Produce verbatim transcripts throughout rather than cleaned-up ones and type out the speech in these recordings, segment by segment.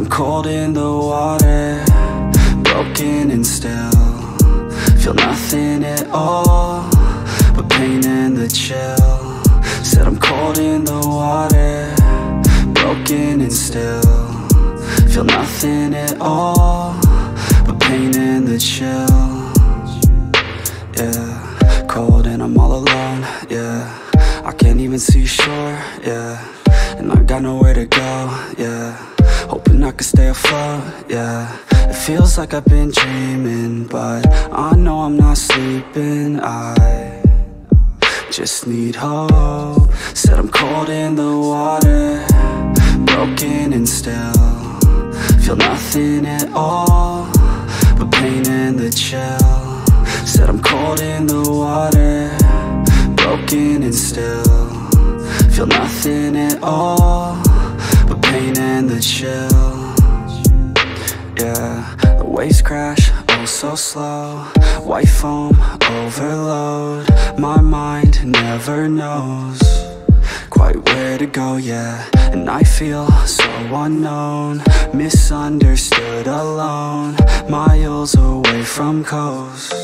I'm cold in the water, broken and still. Feel nothing at all, but pain and the chill. Said I'm cold in the water, broken and still. Feel nothing at all, but pain and the chill. Yeah, cold and I'm all alone, yeah. I can't even see shore, yeah. And I got nowhere to go, yeah. Hoping I can stay afloat, yeah. It feels like I've been dreaming, but I know I'm not sleeping. I just need hope. Said I'm cold in the water, broken and still. Feel nothing at all, but pain and the chill. Said I'm cold in the water, broken and still. Feel nothing at all, but pain and the chill. Yeah, the waves crash, oh so slow. White foam, overload. My mind never knows quite where to go, yeah. And I feel so unknown, misunderstood, alone. Miles away from coast,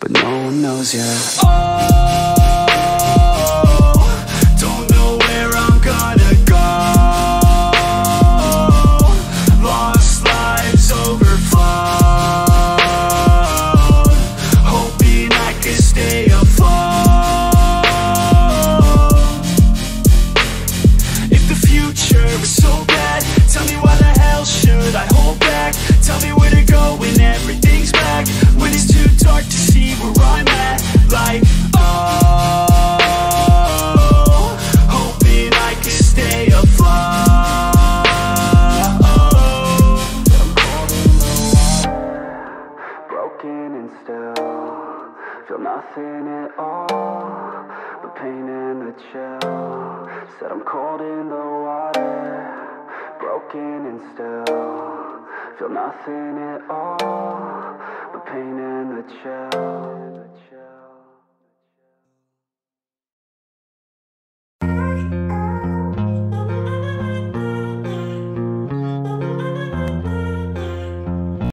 but no one knows, yeah. Oh, nothing at all, the pain and the chill.